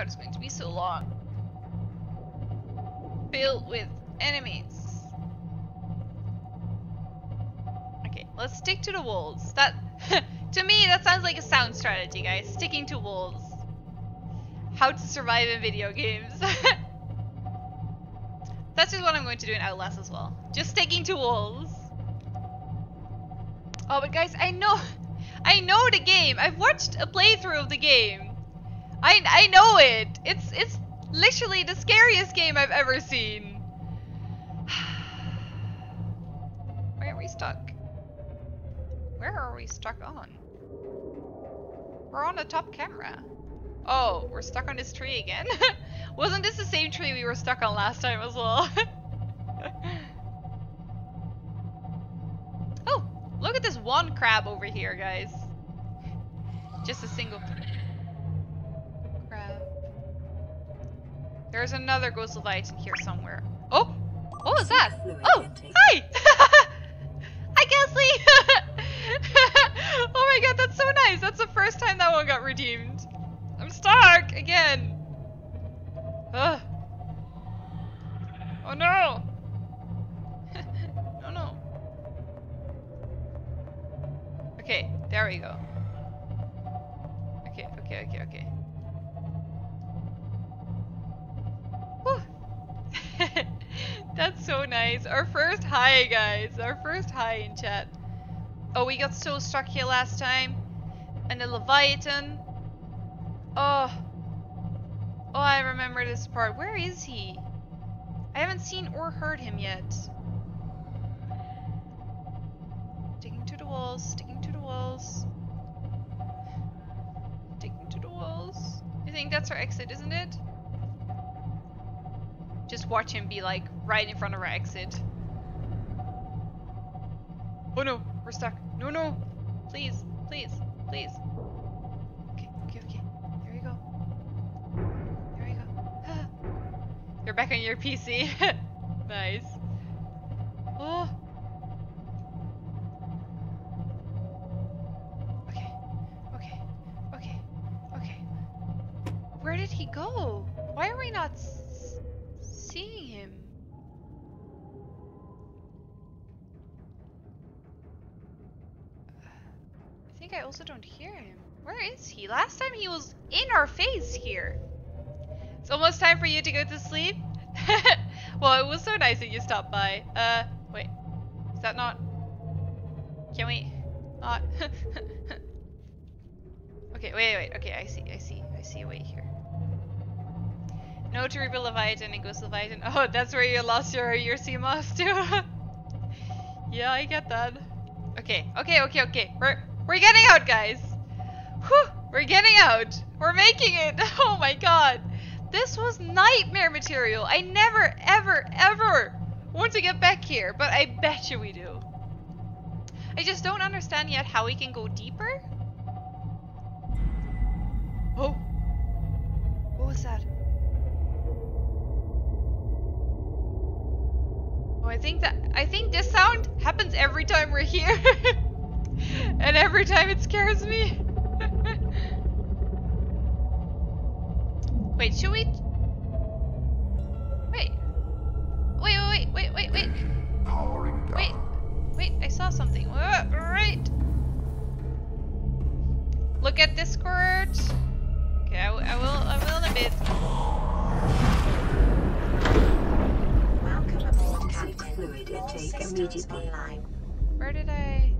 out is going to be so long. Filled with enemies. Okay, let's stick to the walls. That, to me, that sounds like a sound strategy, guys. Sticking to walls. How to survive in video games. That's just what I'm going to do in Outlast as well. Just sticking to walls. Oh, but guys, I know the game. I've watched a playthrough of the game. I know it. It's literally the scariest game I've ever seen. Where are we stuck? Where are we stuck on? We're on the top camera. Oh, we're stuck on this tree again. Wasn't this the same tree we were stuck on last time as well? Oh, look at this one crab over here, guys. Just a single crab. There's another Ghost Leviathan here somewhere. Oh, what was that? Oh, hi! Hi, Gasly! Oh my god, that's so nice. That's the first time that one got redeemed. I'm stuck again. Ugh. Oh no! Oh no. Okay, there we go. Okay. Whew. That's so nice. Our first high, guys. Our first high in chat. Oh, we got so stuck here last time. And the Leviathan. Oh. Oh, I remember this part. Where is he? I haven't seen or heard him yet. Sticking to the walls, sticking to the walls. Sticking to the walls. I think that's our exit, isn't it? Just watch him be like right in front of our exit. Oh no, we're stuck. No, no. Please, please, please. Okay. There we go. You're back on your PC. Nice. Oh. Okay. Where did he go? Why are we not seeing him? I think I also don't hear him. Where is he? Last time he was in our face here. It's almost time for you to go to sleep. Well, it was so nice that you stopped by. Wait. Is that not... Can we... Not... Okay, wait. Okay, I see a way here. No to Reaper Leviathan and Ghost Leviathan. Oh, that's where you lost your Seamoth too. Yeah, I get that. Okay. We're getting out, guys. Whew, we're getting out. We're making it. Oh my god. This was nightmare material. I never, ever want to get back here, but I bet you we do. I just don't understand yet how we can go deeper. Oh. What was that? Oh, I think this sound happens every time we're here. And every time it scares me. Wait, should we? Wait. Powering down. Wait, I saw something. Right. Look at this squirt. Okay, I will in a bit. Welcome aboard, Captain. Fluid intake immediately online. Where did I?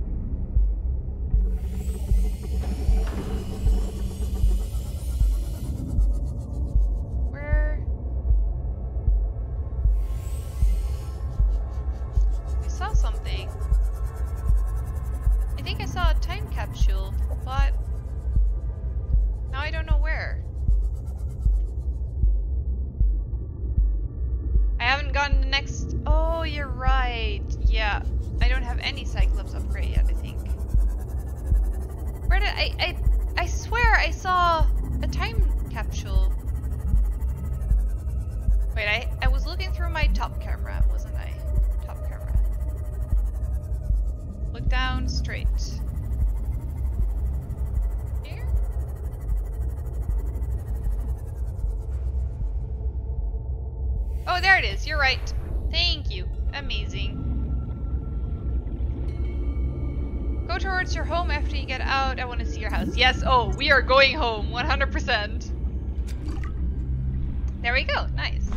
I saw something. I think I saw a time capsule, but now I don't know where. I haven't gotten the next... Oh, you're right. Yeah, I don't have any Cyclops upgrade yet, I think. Where did I swear I saw a time capsule. Wait, I was looking through my top camera, wasn't I? Look down straight. Here? Oh, there it is. You're right. Thank you. Amazing. Go towards your home after you get out. I want to see your house. Yes. Oh, we are going home. 100%. There we go. Nice.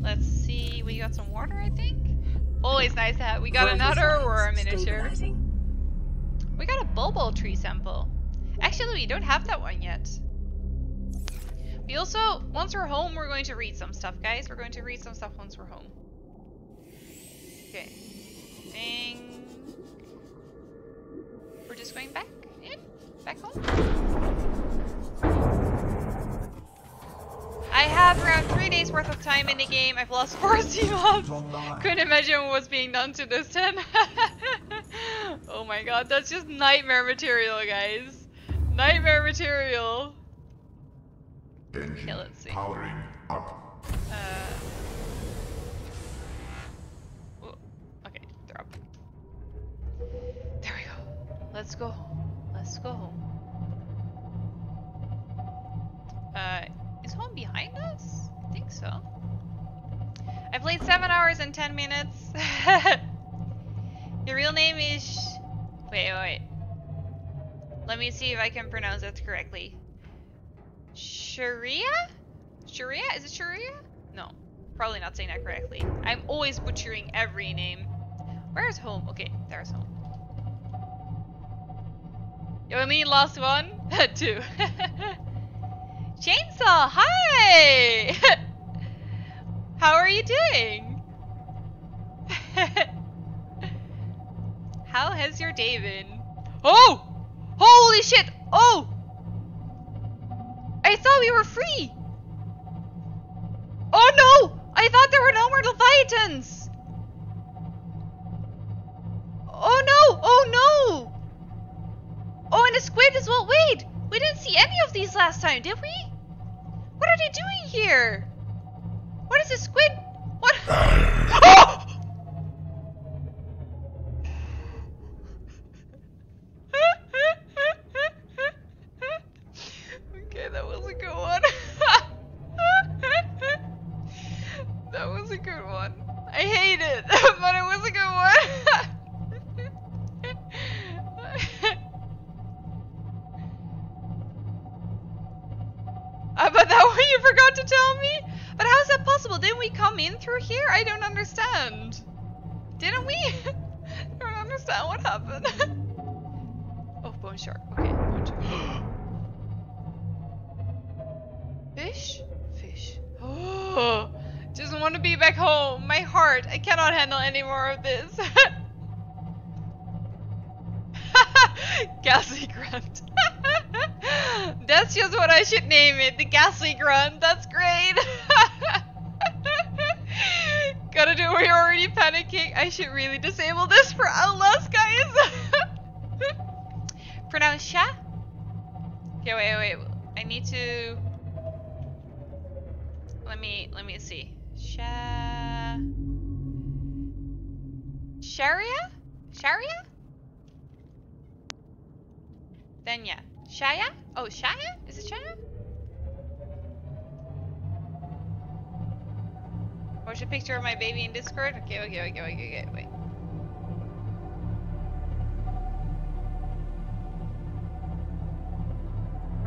Let's see. We got some water, I think. Always nice to have. We got another Aurora miniature. We got a bulbul tree sample. Actually, we don't have that one yet. We also, once we're home, we're going to read some stuff, guys. We're going to read some stuff once we're home. Okay. Ding. We're just going back in? Back home? I have around 3 days worth of time in the game. I've lost 4 Seamoths. Couldn't imagine what was being done to this ten. Oh my god, that's just nightmare material, guys. Nightmare material. Okay, let's see. Okay, they're up. There we go. Let's go home. Let's go home. Is home behind us? I think so. I played 7 hours and 10 minutes. Your real name is... Wait. Let me see if I can pronounce it correctly. Sharia? Sharia? Is it Sharia? No. Probably not saying that correctly. I'm always butchering every name. Where's home? Okay, there's home. You only lost one? 2. Chainsaw, hi! How are you doing? How has your day been? Oh! Holy shit! Oh! I thought we were free! Oh no! I thought there were no more Leviathans! Oh no! Oh no! Oh, and a squid as well! Wait! We didn't see any of these last time, did we? What are they doing here? What is a squid? What? Oh! Okay, wait. Where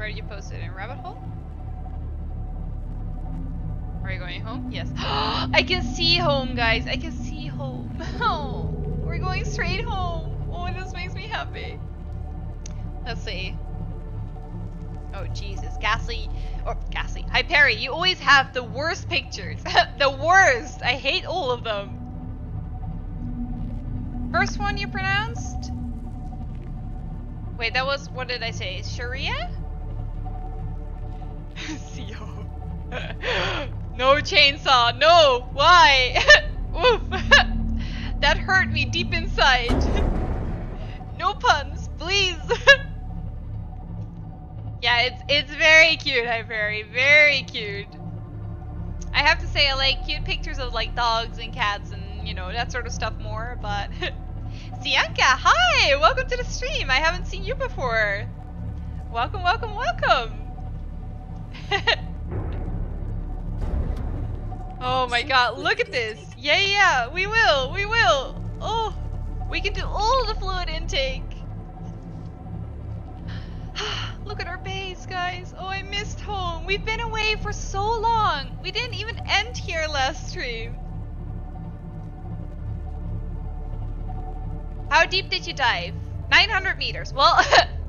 did you post it? In Rabbit Hole? Are you going home? Yes. I can see home, guys. I can see home. Oh, we're going straight home. Oh, this makes me happy. Let's see. Oh, Jesus. Gasly. Oh, Gasly. Hi, Perry. You always have the worst pictures. The worst. I hate all of them. First one you pronounced? Wait, that was, what did I say? Sharia? CO. No chainsaw, no! Why? Oof! That hurt me deep inside. No puns, please! Yeah, it's very cute, hi Perry. Very cute. I have to say I like cute pictures of like dogs and cats and you know, that sort of stuff more, but... Zyanka, hi! Welcome to the stream! I haven't seen you before! Welcome, welcome, welcome! Oh my god, look at this! Yeah, yeah, we will, we will! Oh, we can do all the fluid intake! Look at our base, guys! Oh, I missed home! We've been away for so long! We didn't even end here last stream! How deep did you dive? 900 meters. Well,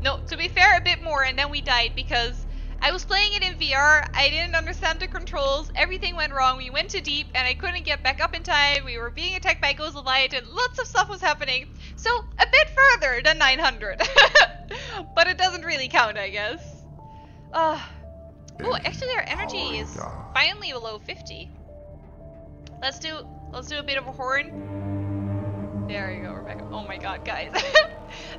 no, to be fair, a bit more, and then we died because I was playing it in VR, I didn't understand the controls, everything went wrong, we went too deep, and I couldn't get back up in time, we were being attacked by Ghost Leviathan, lots of stuff was happening, so a bit further than 900. But it doesn't really count, I guess. Oh, actually our energy is finally below 50. Let's do a bit of a horn. There you go, Rebecca. Oh my god, guys.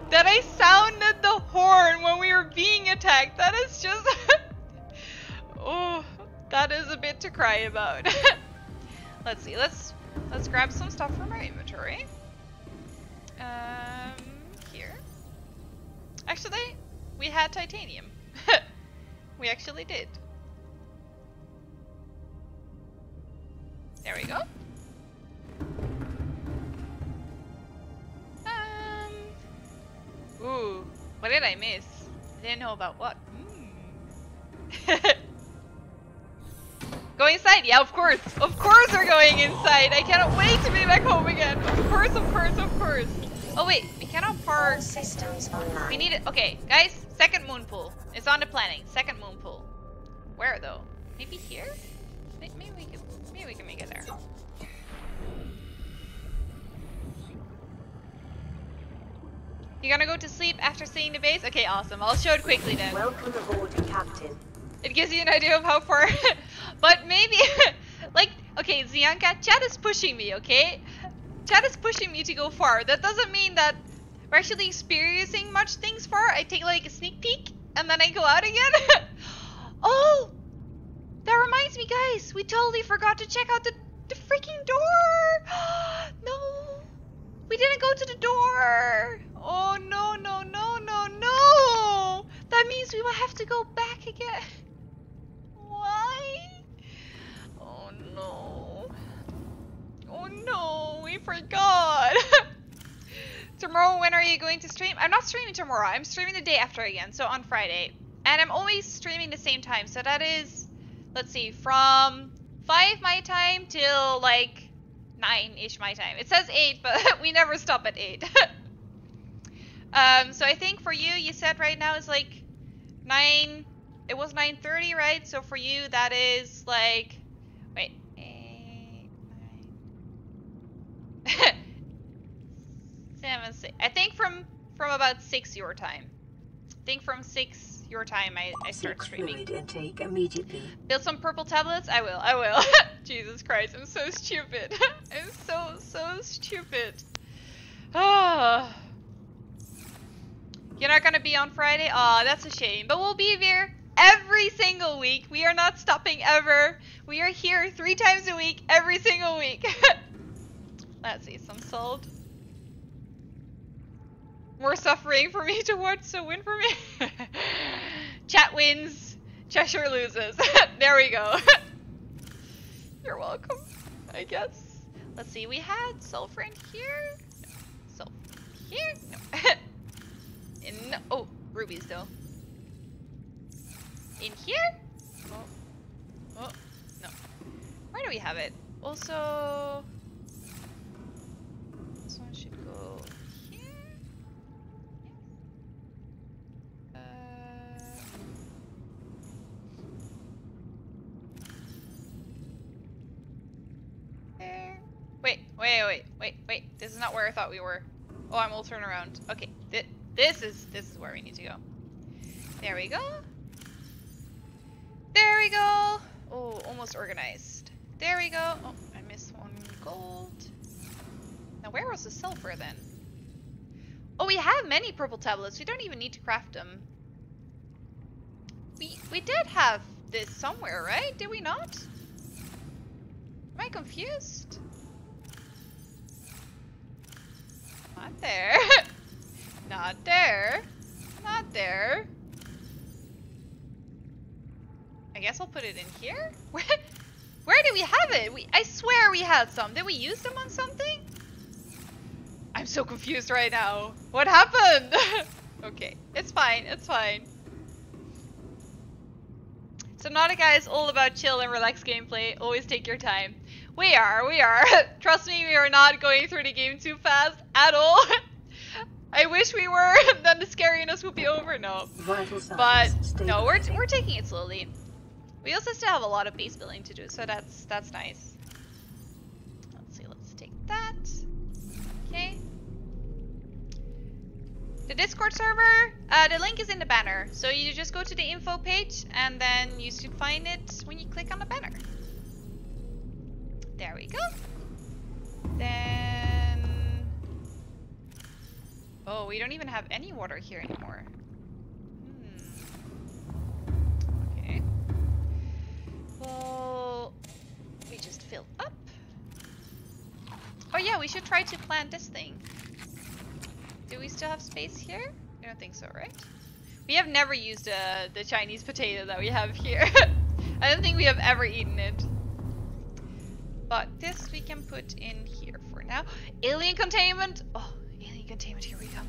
That I sounded the horn when we were being attacked. That is just... oh, that is a bit to cry about. Let's see. Let's grab some stuff from our inventory. Here. Actually, we had titanium. We actually did. There we go. Ooh, what did I miss? I didn't know about what. Mm. Go inside? Yeah, of course. Of course we're going inside. I cannot wait to be back home again. Of course, of course, of course. Oh wait, we cannot park. Systems online. We need it. Okay, guys, second moon pool. It's on the planning. Second moon pool. Where though? Maybe here? Maybe we can make it there. You're gonna go to sleep after seeing the base? Okay, awesome. I'll show it quickly then. Welcome aboard, Captain. It gives you an idea of how far... but maybe... like, okay, Zyanka, chat is pushing me, okay? Chat is pushing me to go far. That doesn't mean that we're actually experiencing much things far. I take like a sneak peek and then I go out again. Oh! That reminds me, guys. We totally forgot to check out the freaking door! No! We didn't go to the door! Oh no, no, no, no, no! That means we will have to go back again. Why? Oh no. Oh no, we forgot. Tomorrow, when are you going to stream? I'm not streaming tomorrow. I'm streaming the day after again, so on Friday. And I'm always streaming the same time. So that is, let's see, from 5 my time till like 9-ish my time. It says 8, but we never stop at 8. So I think for you, you said right now it's like 9, it was 9:30, right? So for you, that is like, wait, 8, 9, 7, 6. I think from about 6 your time. I think from 6 your time, I start streaming. Intake immediately. Build some purple tablets? I will. Jesus Christ, I'm so stupid. I'm so stupid. Ah. You're not gonna be on Friday? Aw, that's a shame. But we'll be there every single week. We are not stopping ever. We are here 3 times a week, every single week. Let's see, some salt. More suffering for me to watch, so win for me. Chat wins, Cheshire loses. There we go. You're welcome, I guess. Let's see, we had sulfur in here. No. Sulfur here? No. In, oh, rubies though. In here? Oh. Oh, no. Where do we have it? Also, this one should go here. Yes. There. Wait. This is not where I thought we were. Oh, I'm all turned around. Okay. This is where we need to go. There we go. There we go. Oh, almost organized. There we go. Oh, I missed one gold. Now where was the silver then? Oh, we have many purple tablets. We don't even need to craft them. We did have this somewhere, right? Did we not? Am I confused? Not there. Not there. Not there. I guess I'll put it in here? Where do we have it? I swear we had some. Did we use them on something? I'm so confused right now. What happened? Okay, it's fine, it's fine. Subnautica is all about chill and relaxed gameplay. Always take your time. We are. Trust me, we are not going through the game too fast at all. I wish we were, then the scariness would be over. No, but no, we're taking it slowly. We also still have a lot of base building to do, so that's nice. Let's see, let's take that. Okay. The Discord server, the link is in the banner. So you just go to the info page and then you should find it when you click on the banner. There we go. Then... oh, we don't even have any water here anymore. Okay. Well, we just fill up. Oh yeah, we should try to plant this thing. Do we still have space here? I don't think so, right? We have never used the Chinese potato that we have here. I don't think we have ever eaten it. But this we can put in here for now. Alien containment! Oh, alien containment, here we go.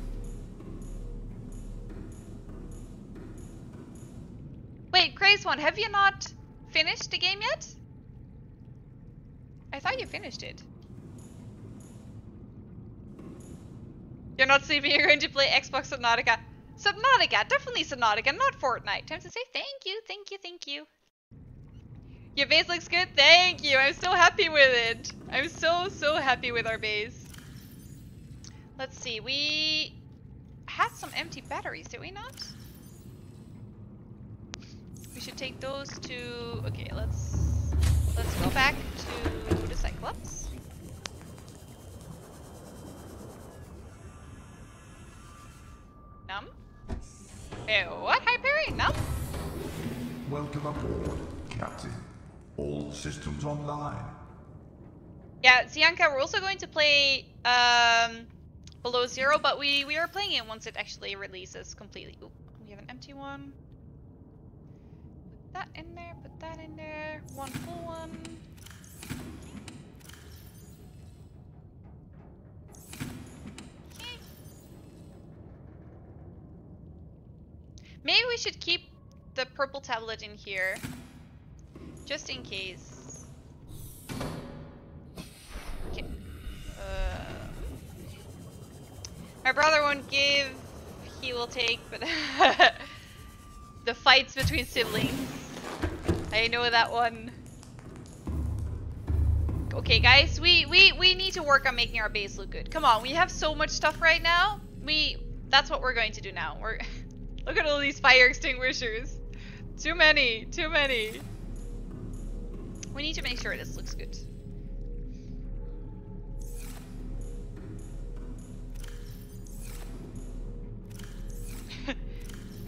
Wait, Craze1, have you not finished the game yet? I thought you finished it. You're not sleeping, you're going to play Xbox Subnautica. Subnautica, definitely Subnautica, not Fortnite. Time to say thank you, thank you, thank you. Your base looks good, thank you. I'm so happy with it. I'm so happy with our base. Let's see, we had some empty batteries, did we not? We should take those to, okay, let's go back to the Cyclops. Num? What? Hi, Perry. Num? Welcome aboard, Captain. All systems online. Yeah, Zyanka, we're also going to play Below Zero, but we are playing it once it actually releases completely. Oop, we have an empty one. Put that in there, put that in there. One full one. Maybe we should keep the purple tablet in here, just in case. Okay. My brother won't give, he will take, but the fights between siblings. I know that one. Okay guys, we need to work on making our base look good. Come on, we have so much stuff right now. That's what we're going to do now. We're look at all these fire extinguishers. Too many, too many. We need to make sure this looks good.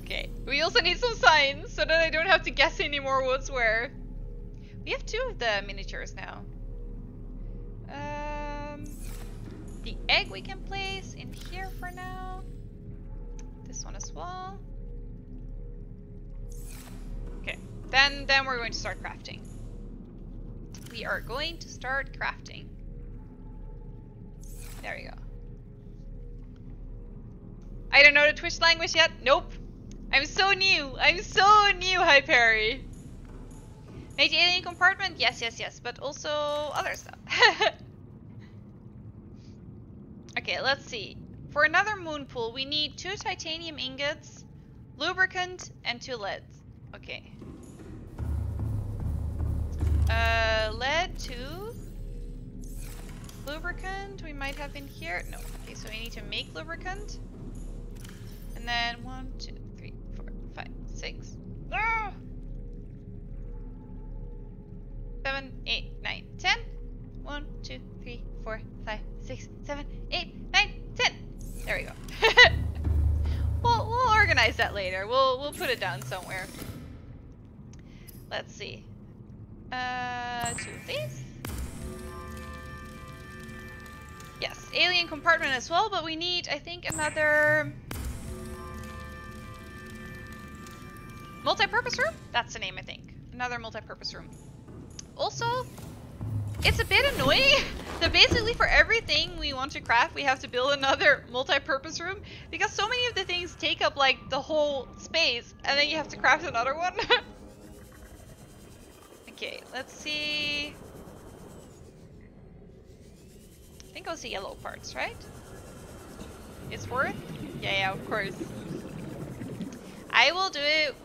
Okay, we also need some signs so that I don't have to guess anymore what's where. We have two of the miniatures now. The egg we can place in here for now. This one as well. Okay, then we're going to start crafting. We are going to start crafting. There we go. I don't know the Twitch language yet. Nope. I'm so new. I'm so new, Hi Perry. Made the alien compartment? Yes, yes, yes. But also other stuff. Okay, let's see. For another moon pool, we need 2 titanium ingots, lubricant, and 2 leads. Okay. Lead 2. Lubricant we might have in here. No. Okay, so we need to make lubricant. And then 1, 2, 3, 4, 5, 6, 7, 8, 9, 10. 1, 2, 3, 4, 5, 6, 7, 8, 9, 10. There we go. we'll organize that later. We'll put it down somewhere. Let's see. 2 of these. Yes, alien compartment as well, but we need, I think, another multi-purpose room? That's the name, I think. Another multi-purpose room. Also, it's a bit annoying that basically for everything we want to craft, we have to build another multi-purpose room because so many of the things take up like the whole space and then you have to craft another one. Okay, let's see. I think it was the yellow parts, right? It's worth? Yeah, of course. I will do it.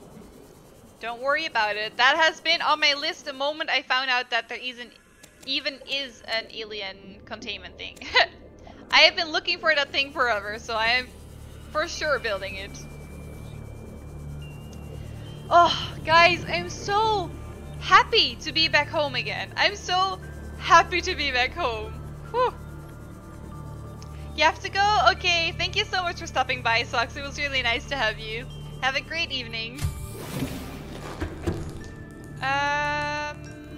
Don't worry about it. That has been on my list the moment I found out that there even is an alien containment thing. I have been looking for that thing forever, so I am for sure building it. Oh, guys, I'm so happy to be back home again. I'm so happy to be back home. Whew. You have to go? Okay, thank you so much for stopping by, Sox. It was really nice to have you. Have a great evening.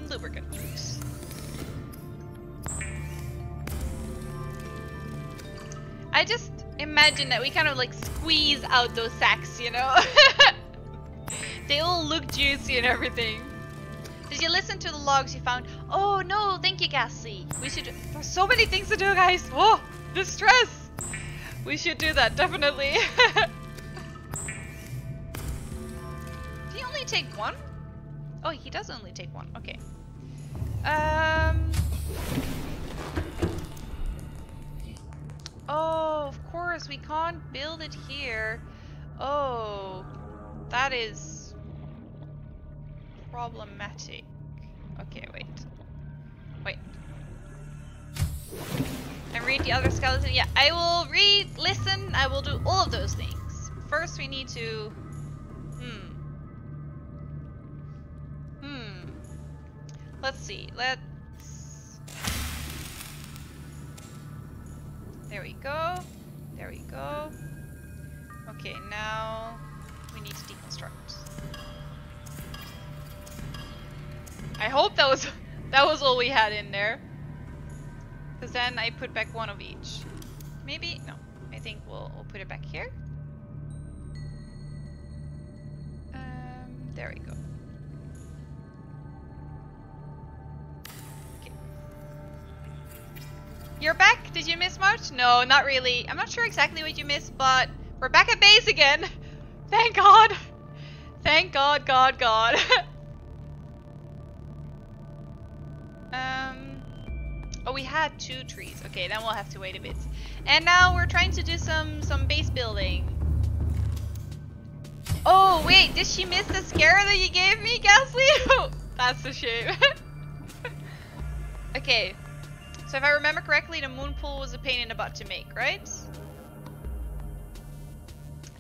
Lubricant. I just imagine that we kind of like squeeze out those sacks, you know? They all look juicy and everything. Did you listen to the logs you found? Oh no, thank you, Gasly. We should. There's so many things to do, guys. Whoa, the stress. We should do that, definitely. Do you only take one? Oh, he does only take one. Okay. Oh, of course, we can't build it here. Oh, that is problematic. Okay, wait. Wait. And read the other skeleton. Yeah, I will read, listen, I will do all of those things. First, we need to... Let's see. There we go. There we go. Okay, now we need to deconstruct. I hope that was all we had in there. Because then I put back one of each. Maybe no. I think we'll put it back here. There we go. You're back? Did you miss much? No, not really. I'm not sure exactly what you missed, but we're back at base again. Thank God. Thank God, God, God. Oh, we had 2 trees. Okay, then we'll have to wait a bit. And now we're trying to do some base building. Oh, wait. Did she miss the scare that you gave me, Gasly? That's a shame. Okay. So if I remember correctly, the moon pool was a pain in the butt to make, right?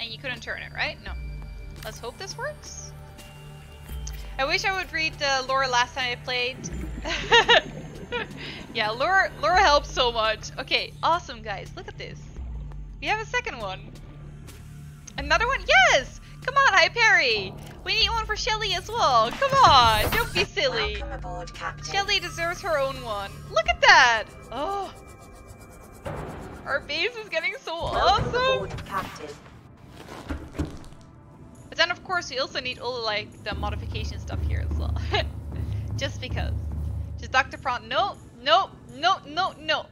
And you couldn't turn it, right? No. Let's hope this works. I wish I would read the lore last time I played. Yeah, lore helps so much. Okay, awesome guys, look at this. We have a second one. Another one? Yes! Come on, Hyperi! We need one for Shelly as well. Come on, don't be silly. Welcome aboard, Captain. Shelly deserves her own one. Look at that! Oh, our base is getting so awesome. Aboard, Captain. But then, of course, we also need all like the modification stuff here as well. Just because. Just Dr. Front. No, no, no, no, no.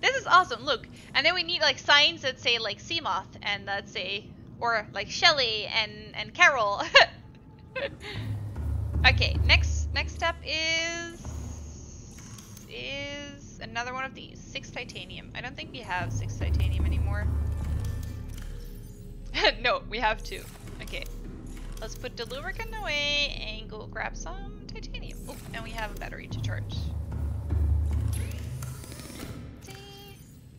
This is awesome. Look, and then we need like signs that say like Seamoth and that say. Or like Shelly and Carol. Okay, next step is another one of these. 6 titanium. I don't think we have 6 titanium anymore. No, we have 2. Okay, let's put the lubricant away and go grab some titanium. Oh, and we have a battery to charge.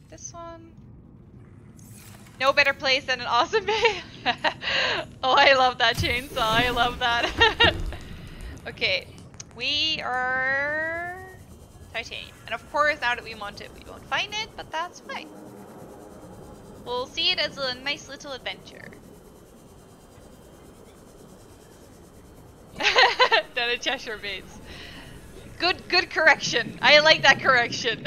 This one. No better place than an awesome bay. Oh, I love that chainsaw. I love that. Okay, we are titanium. And of course, now that we want it, we don't find it, but that's fine. We'll see it as a nice little adventure. Then a Cheshire base. Good correction. I like that correction.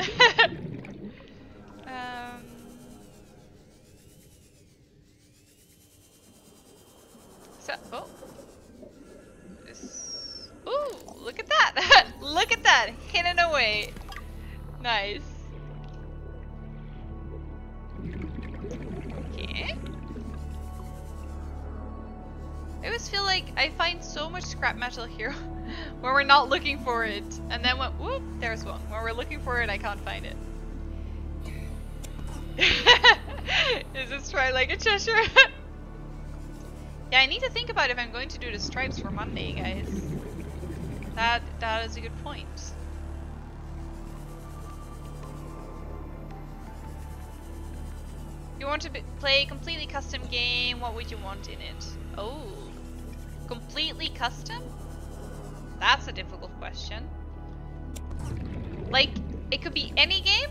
So, oh, this Ooh, look at that! Look at that! Hidden away. Nice. Okay. I always feel like I find so much scrap metal here when we're not looking for it. And then when, whoop, there's one. When we're looking for it, I can't find it. Is this try like a Cheshire? Yeah, I need to think about if I'm going to do the stripes for Monday, guys. That is a good point. If you want to play a completely custom game, what would you want in it? Oh, completely custom? That's a difficult question. Like, it could be any game?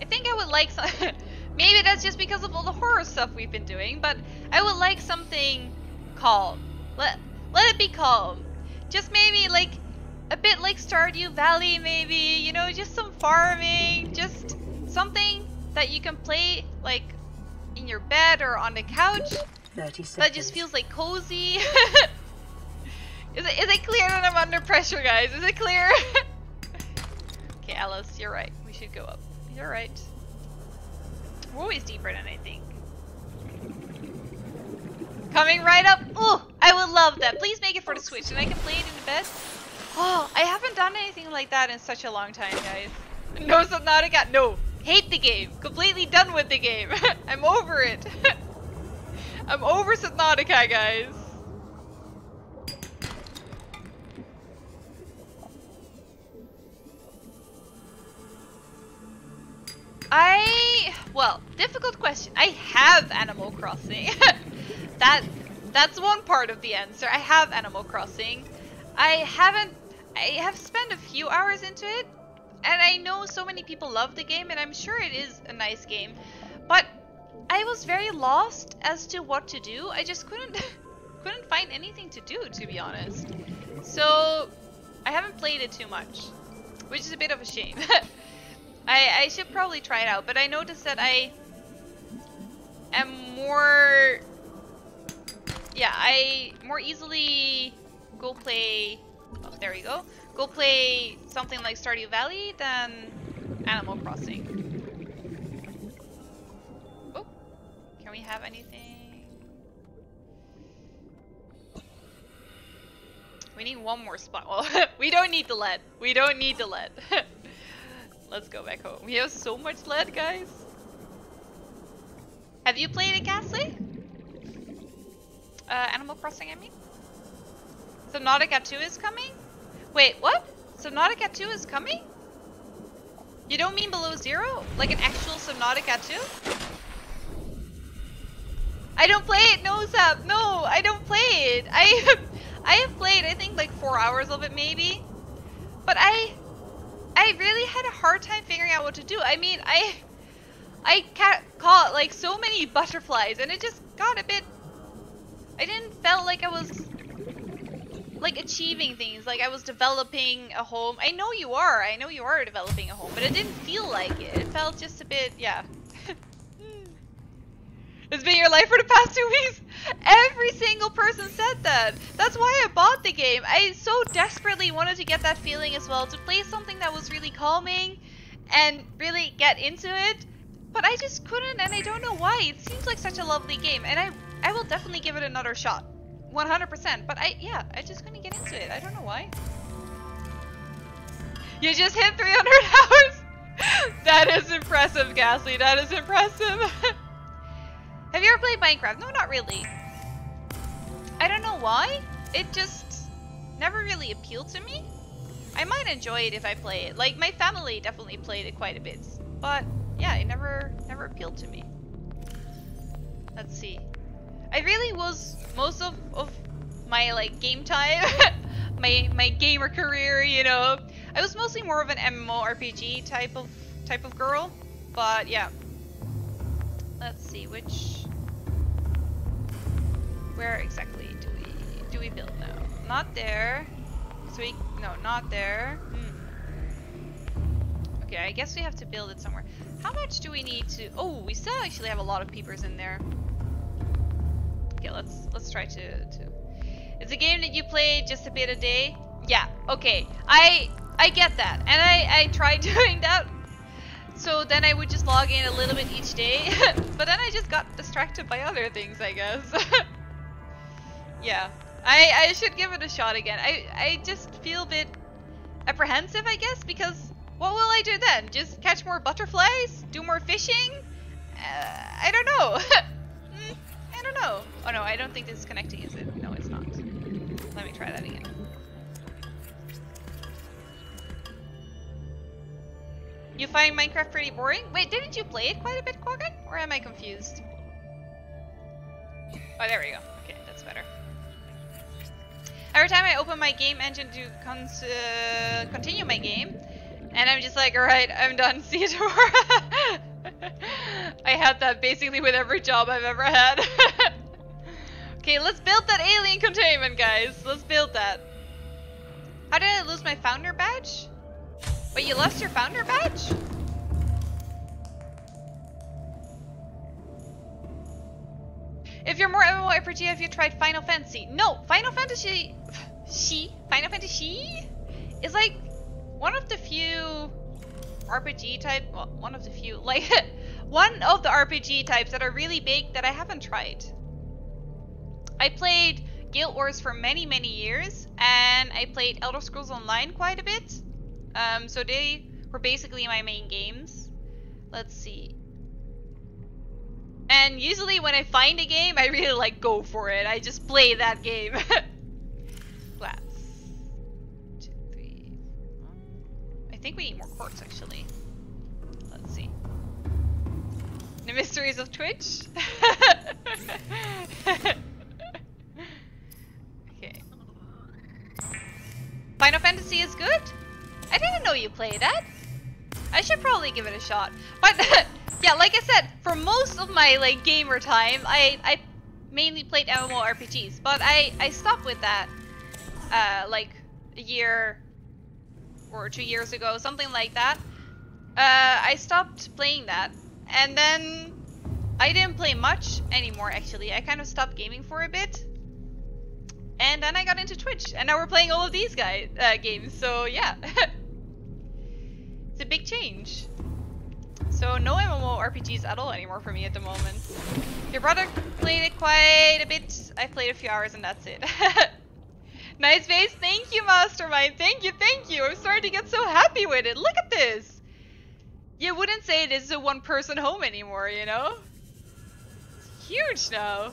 I think I would like some... Maybe that's just because of all the horror stuff we've been doing, but I would like something calm. Let it be calm. Just maybe like a bit like Stardew Valley, maybe, you know, just some farming, just something that you can play like in your bed or on the couch. 30 seconds. That just feels like cozy. Is it clear that I'm under pressure, guys? Is it clear? Okay, Alice, you're right. We should go up. You're right. We're always deeper than I think. Coming right up. Oh, I would love that. Please make it for the Switch and I can play it in the bed. Oh, I haven't done anything like that in such a long time, guys. No Subnautica. No. Hate the game. Completely done with the game. I'm over it. I'm over Subnautica, guys. Well, difficult question. I have Animal Crossing. That's one part of the answer. I have Animal Crossing. I have spent a few hours into it, and I know so many people love the game, and I'm sure it is a nice game, but I was very lost as to what to do. I just couldn't find anything to do, to be honest. So I haven't played it too much, which is a bit of a shame. I should probably try it out, but I noticed that I am more, yeah, I more easily go play, oh, there we go, go play something like Stardew Valley than Animal Crossing. Oh, can we have anything? We need one more spot. Well, we don't need the lead. We don't need the lead. Let's go back home. We have so much lead, guys. Have you played it, Gasly? Animal Crossing, I mean. Subnautica 2 is coming? Wait, what? Subnautica 2 is coming? You don't mean Below Zero? Like an actual Subnautica 2? I don't play it, no, Zap. No, I don't play it. I have played, I think, like 4 hours of it, maybe. But I really had a hard time figuring out what to do. I mean, I caught like so many butterflies, and it just got a bit. I didn't feel like I was like achieving things, like I was developing a home. I know you are developing a home, but it didn't feel like it. It felt just a bit, yeah. It's been your life for the past 2 weeks. Every single person said that. That's why I bought the game. I so desperately wanted to get that feeling as well, to play something that was really calming and really get into it. But I just couldn't, and I don't know why. It seems like such a lovely game, and I will definitely give it another shot. 100%. But I just couldn't get into it. I don't know why. You just hit 300 hours. That is impressive, Gasly. That is impressive. Have you ever played Minecraft? No, not really. I don't know why. It just never really appealed to me. I might enjoy it if I play it. Like, my family definitely played it quite a bit. But, yeah, it never appealed to me. Let's see. I really was, most of my, like, game time, my gamer career, you know, I was mostly more of an MMORPG type of girl. But, yeah. Let's see, where exactly do we build now? Not there. So not there. Okay, I guess we have to build it somewhere. How much do we need to, oh, we still actually have a lot of peepers in there. Okay, let's try to. It's a game that you play just a bit a day. Yeah. Okay. I get that, and I tried doing that. So then I would just log in a little bit each day, but then I just got distracted by other things, I guess. Yeah, I should give it a shot again. I just feel a bit apprehensive, I guess, because what will I do then? Just catch more butterflies? Do more fishing? I don't know. I don't know. Oh no, I don't think this is connecting, is it? No, it's not. Let me try that again. You find Minecraft pretty boring? Wait, didn't you play it quite a bit, Quaggan? Or am I confused? Oh, there we go. Okay, that's better. Every time I open my game engine to continue my game, and I'm just like, alright, I'm done, see you tomorrow. I had that basically with every job I've ever had. Okay, let's build that alien containment, guys. Let's build that. How did I lose my founder badge? Wait, you lost your founder badge? If you're more MMORPG, have you tried Final Fantasy? No, Final Fantasy is like one of the few RPG type, well, one of the few, like one of the RPG types that are really big that I haven't tried. I played Guild Wars for many, many years, and I played Elder Scrolls Online quite a bit. So they were basically my main games. Let's see. And usually when I find a game, I really like go for it. I just play that game. Glass. 2, 3, 4. I think we need more quartz actually. Let's see. The mysteries of Twitch. Okay. Final Fantasy is good? I didn't know you played that. I should probably give it a shot. But yeah, like I said, for most of my like gamer time, I mainly played MMORPGs. But I stopped with that like a year or 2 years ago, something like that. I stopped playing that, and then I didn't play much anymore. Actually, I kind of stopped gaming for a bit, and then I got into Twitch, and now we're playing all of these guys games. So yeah. It's a big change. So no MMORPGs at all anymore for me at the moment. Your brother played it quite a bit. I played a few hours and that's it. Nice face. Thank you, Mastermind. Thank you, thank you. I'm starting to get so happy with it. Look at this. You wouldn't say this is a one-person home anymore, you know? It's huge now.